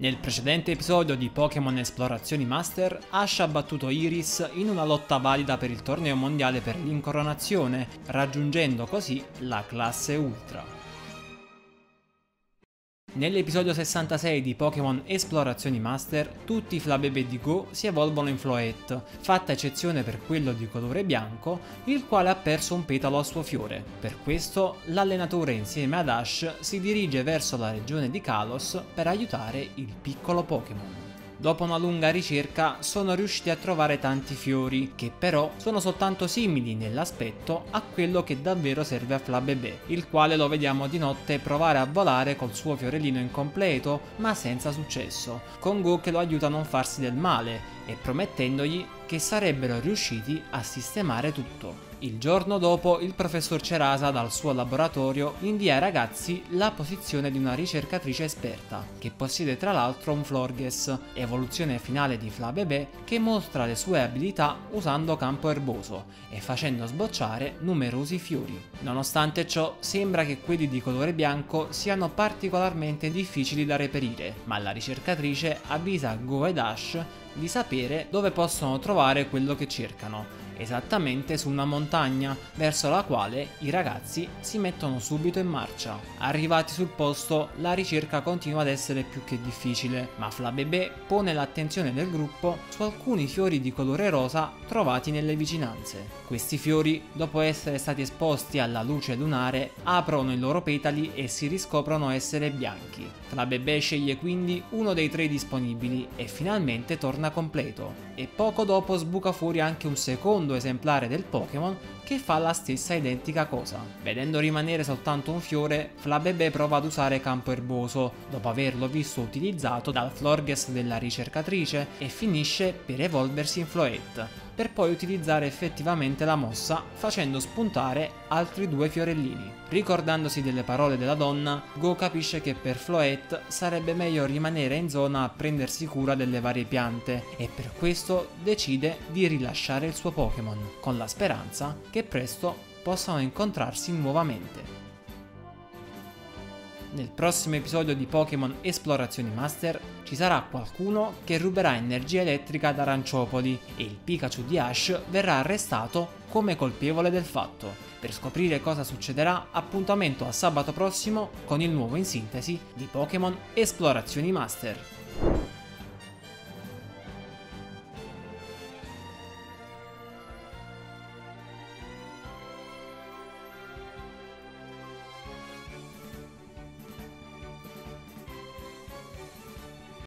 Nel precedente episodio di Pokémon Esplorazioni Master, Ash ha battuto Iris in una lotta valida per il torneo mondiale per l'incoronazione, raggiungendo così la classe Ultra. Nell'episodio 66 di Pokémon Esplorazioni Master, tutti i Flabébé di Goh si evolvono in Floette, fatta eccezione per quello di colore bianco, il quale ha perso un petalo al suo fiore. Per questo, l'allenatore insieme ad Ash si dirige verso la regione di Kalos per aiutare il piccolo Pokémon. Dopo una lunga ricerca sono riusciti a trovare tanti fiori, che però sono soltanto simili nell'aspetto a quello che davvero serve a Flabébé, il quale lo vediamo di notte provare a volare col suo fiorellino incompleto, ma senza successo, con Goh che lo aiuta a non farsi del male e promettendogli che sarebbero riusciti a sistemare tutto. Il giorno dopo il professor Cerasa dal suo laboratorio invia ai ragazzi la posizione di una ricercatrice esperta, che possiede tra l'altro un Florges, evoluzione finale di Flabébé, che mostra le sue abilità usando Campo Erboso e facendo sbocciare numerosi fiori. Nonostante ciò sembra che quelli di colore bianco siano particolarmente difficili da reperire, ma la ricercatrice avvisa Goh e Dash di sapere dove possono trovare quello che cercano, esattamente su una montagna, verso la quale i ragazzi si mettono subito in marcia. Arrivati sul posto, la ricerca continua ad essere più che difficile, ma Flabébé pone l'attenzione del gruppo su alcuni fiori di colore rosa trovati nelle vicinanze. Questi fiori, dopo essere stati esposti alla luce lunare, aprono i loro petali e si riscoprono essere bianchi. Flabébé sceglie quindi uno dei tre disponibili e finalmente torna completo, e poco dopo sbuca fuori anche un secondo esemplare del Pokémon che fa la stessa identica cosa. Vedendo rimanere soltanto un fiore, Flabébé prova ad usare Campo Erboso, dopo averlo visto utilizzato dal Florges della ricercatrice, e finisce per evolversi in Floette, per poi utilizzare effettivamente la mossa facendo spuntare altri due fiorellini. Ricordandosi delle parole della donna, Goh capisce che per Floette sarebbe meglio rimanere in zona a prendersi cura delle varie piante, e per questo decide di rilasciare il suo Pokémon, con la speranza che presto possano incontrarsi nuovamente. Nel prossimo episodio di Pokémon Esplorazioni Master ci sarà qualcuno che ruberà energia elettrica ad Aranciopoli e il Pikachu di Ash verrà arrestato come colpevole del fatto. Per scoprire cosa succederà, appuntamento a sabato prossimo con il nuovo in sintesi di Pokémon Esplorazioni Master.